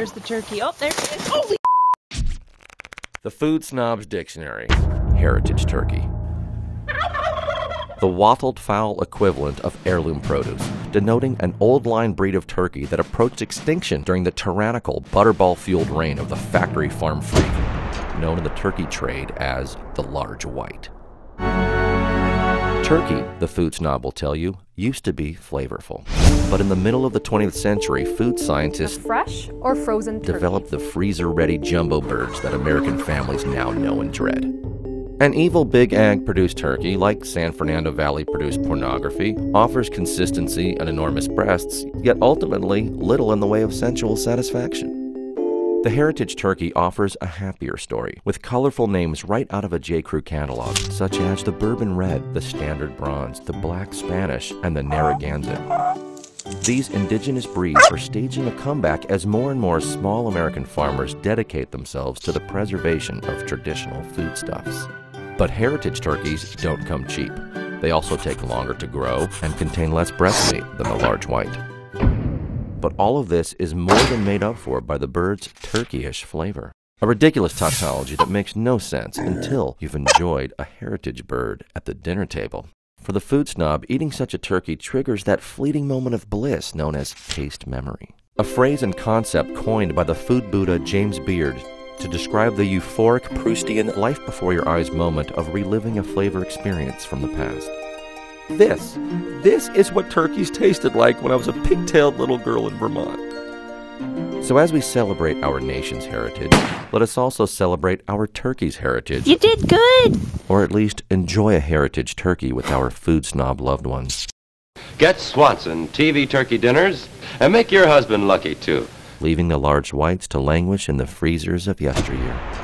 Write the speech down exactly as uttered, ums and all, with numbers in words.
Where's the turkey? Oh, there it is. Holy The Food Snob's Dictionary, heritage turkey. The wattled fowl equivalent of heirloom produce, denoting an old-line breed of turkey that approached extinction during the tyrannical, butterball-fueled reign of the factory farm freak, known in the turkey trade as the Large White. Turkey, the food snob will tell you, used to be flavorful. But in the middle of the twentieth century, food scientists the fresh or frozen turkey. developed the freezer-ready jumbo birds that American families now know and dread. An evil big ag produced turkey, like San Fernando Valley produced pornography, offers consistency and enormous breasts, yet ultimately little in the way of sensual satisfaction. The heritage turkey offers a happier story, with colorful names right out of a J. Crew catalog, such as the Bourbon Red, the Standard Bronze, the Black Spanish, and the Narragansett. These indigenous breeds are staging a comeback as more and more small American farmers dedicate themselves to the preservation of traditional foodstuffs. But heritage turkeys don't come cheap. They also take longer to grow and contain less breast meat than the Large White. But all of this is more than made up for by the bird's turkeyish flavor. A ridiculous tautology that makes no sense until you've enjoyed a heritage bird at the dinner table. For the food snob, eating such a turkey triggers that fleeting moment of bliss known as taste memory. A phrase and concept coined by the food Buddha James Beard to describe the euphoric, Proustian, life-before-your-eyes moment of reliving a flavor experience from the past. This, this is what turkeys tasted like when I was a pigtailed little girl in Vermont. So as we celebrate our nation's heritage, let us also celebrate our turkey's heritage. You did good! Or at least enjoy a heritage turkey with our food snob loved ones. Get Swanson T V turkey dinners and make your husband lucky too. Leaving the Large Whites to languish in the freezers of yesteryear.